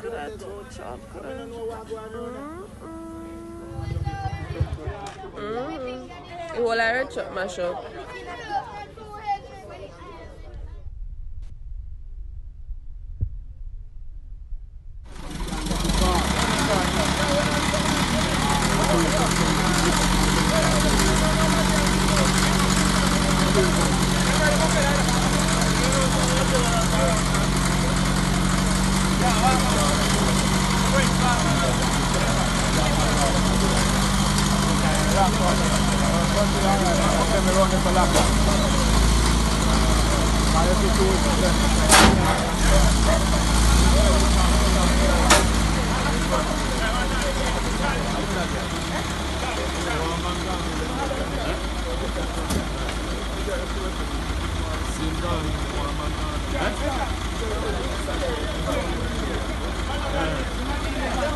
Gelato chocolate. Well, I read my shop.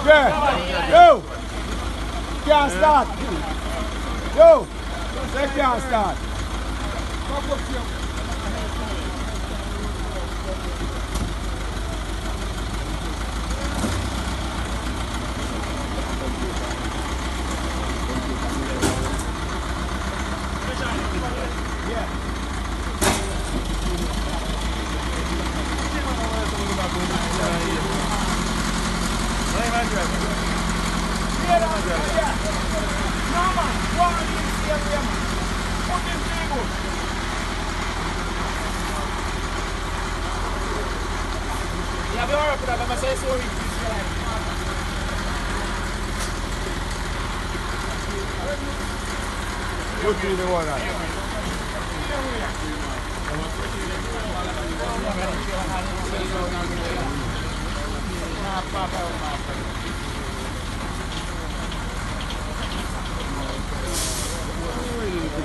Yeah. Yo! Can't start! Yo! They can't start!